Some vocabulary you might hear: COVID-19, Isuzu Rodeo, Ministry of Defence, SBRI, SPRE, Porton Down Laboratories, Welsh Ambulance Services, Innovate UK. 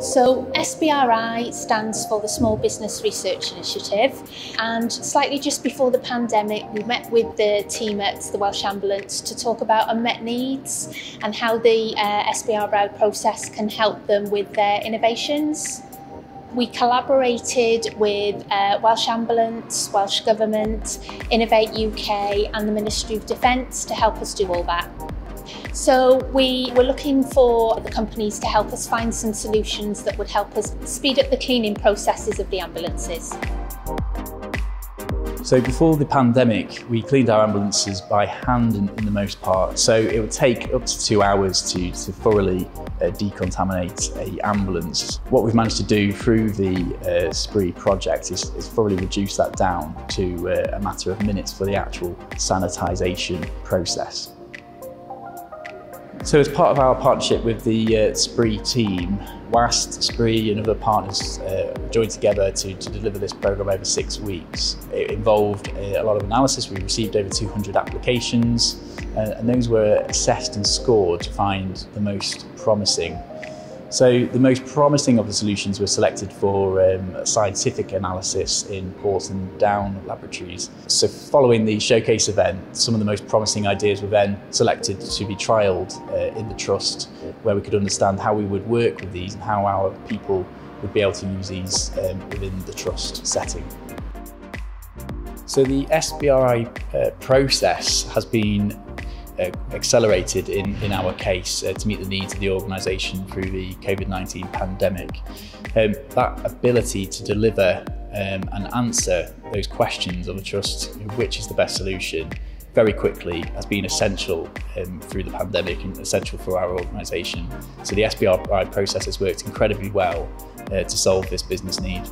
So SBRI stands for the Small Business Research Initiative, and slightly just before the pandemic we met with the team at the Welsh Ambulance to talk about unmet needs and how the SBRI process can help them with their innovations. We collaborated with Welsh Ambulance, Welsh Government, Innovate UK and the Ministry of Defence to help us do all that. So we were looking for the companies to help us find some solutions that would help us speed up the cleaning processes of the ambulances. So before the pandemic, we cleaned our ambulances by hand in the most part. So it would take up to 2 hours to thoroughly decontaminate an ambulance. What we've managed to do through the SPRE project is thoroughly reduce that down to a matter of minutes for the actual sanitisation process. So as part of our partnership with the SPRE team, whilst SPRE and other partners joined together to deliver this programme over 6 weeks, it involved a lot of analysis. We received over 200 applications and those were assessed and scored to find the most promising. So the most promising of the solutions were selected for scientific analysis in Porton Down Laboratories. So following the showcase event, some of the most promising ideas were then selected to be trialled in the Trust, where we could understand how we would work with these and how our people would be able to use these within the Trust setting. So the SBRI process has been accelerated in our case to meet the needs of the organisation through the COVID-19 pandemic. That ability to deliver and answer those questions of the Trust, which is the best solution, very quickly has been essential through the pandemic and essential for our organisation. So the SBRI process has worked incredibly well to solve this business need.